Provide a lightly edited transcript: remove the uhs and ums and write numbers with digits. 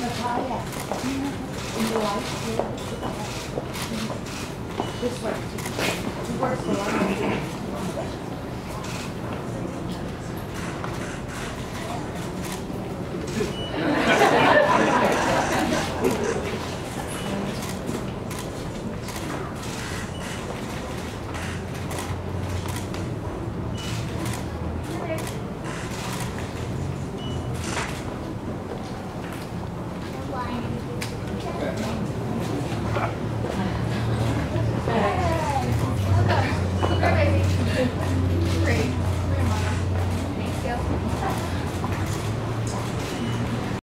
This way.